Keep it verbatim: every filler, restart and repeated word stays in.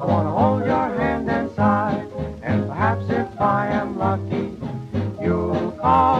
I wanna hold your hand and sigh, and perhaps if I am lucky, you'll call.